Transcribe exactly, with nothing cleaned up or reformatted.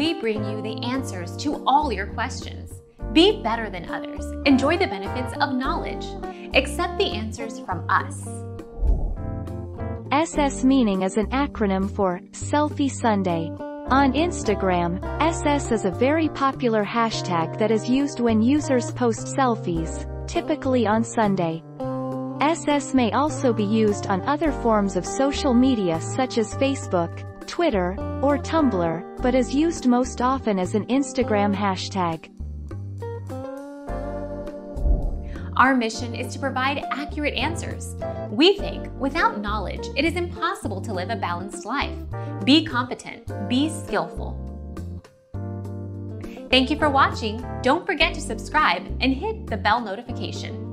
we bring you the answers to all your questions. Be better than others. Enjoy the benefits of knowledge. Accept the answers from us. S S meaning is an acronym for Selfie Sunday. On Instagram, S S is a very popular hashtag that is used when users post selfies, typically on Sunday. S S may also be used on other forms of social media such as Facebook, Twitter, or Tumblr, but is used most often as an Instagram hashtag. Our mission is to provide accurate answers. We think without knowledge, it is impossible to live a balanced life. Be competent, be skillful. Thank you for watching. Don't forget to subscribe and hit the bell notification.